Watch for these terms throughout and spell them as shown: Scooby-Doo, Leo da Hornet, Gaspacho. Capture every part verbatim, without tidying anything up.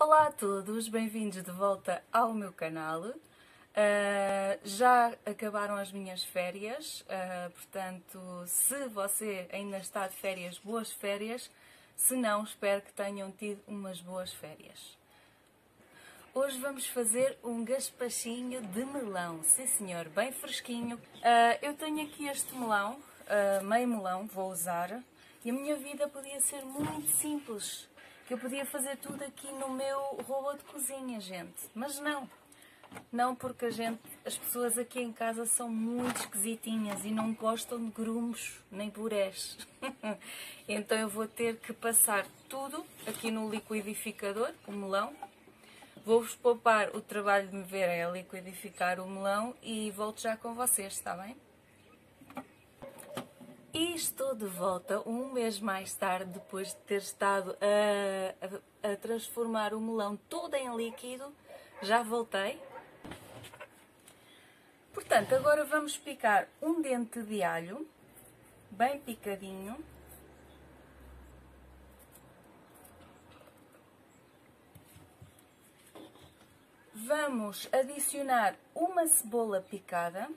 Olá a todos, bem-vindos de volta ao meu canal. Uh, já acabaram as minhas férias, uh, portanto, se você ainda está de férias, boas férias. Se não, espero que tenham tido umas boas férias. Hoje vamos fazer um gaspachinho de melão, sim senhor, bem fresquinho. Uh, eu tenho aqui este melão, uh, meio melão, vou usar. E a minha vida podia ser muito simples, que eu podia fazer tudo aqui no meu robô de cozinha, gente. Mas não, não porque a gente, as pessoas aqui em casa são muito esquisitinhas e não gostam de grumos nem burés. Então eu vou ter que passar tudo aqui no liquidificador, o melão. Vou-vos poupar o trabalho de me verem a liquidificar o melão e volto já com vocês, está bem? E estou de volta um mês mais tarde, depois de ter estado a, a, a transformar o melão todo em líquido. Já voltei. Portanto, agora vamos picar um dente de alho, bem picadinho. Vamos adicionar uma cebola picada,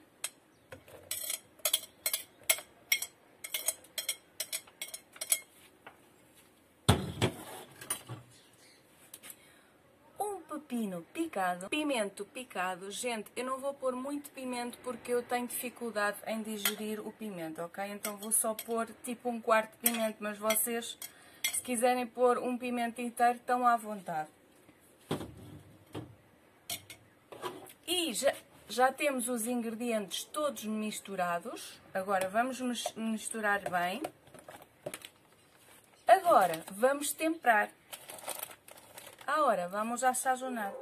um pepino picado, pimento picado. Gente, eu não vou pôr muito pimento porque eu tenho dificuldade em digerir o pimento, ok? Então vou só pôr tipo um quarto de pimento, mas vocês, se quiserem pôr um pimento inteiro, estão à vontade. E já, já temos os ingredientes todos misturados. Agora vamos misturar bem. Agora vamos temperar. Agora vamos assazonar.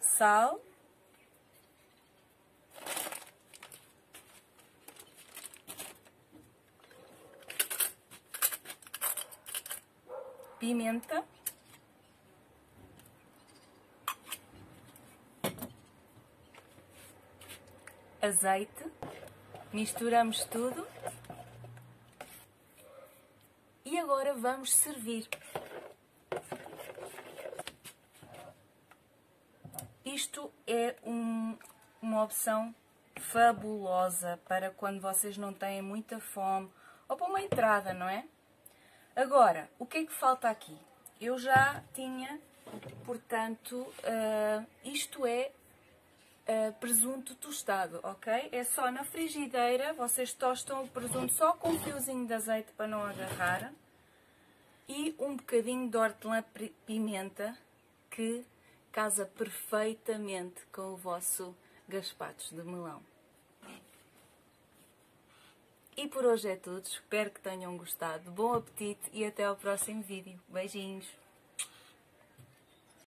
Sal. Pimenta. Azeite, misturamos tudo e agora vamos servir. Isto é um, uma opção fabulosa para quando vocês não têm muita fome ou para uma entrada, não é? Agora, o que é que falta aqui? Eu já tinha, portanto, uh, isto é Uh, presunto tostado, ok? É só na frigideira, vocês tostam o presunto só com um fiozinho de azeite para não agarrar e um bocadinho de hortelã-pimenta que casa perfeitamente com o vosso gaspacho de melão. E por hoje é tudo, espero que tenham gostado, bom apetite e até ao próximo vídeo. Beijinhos!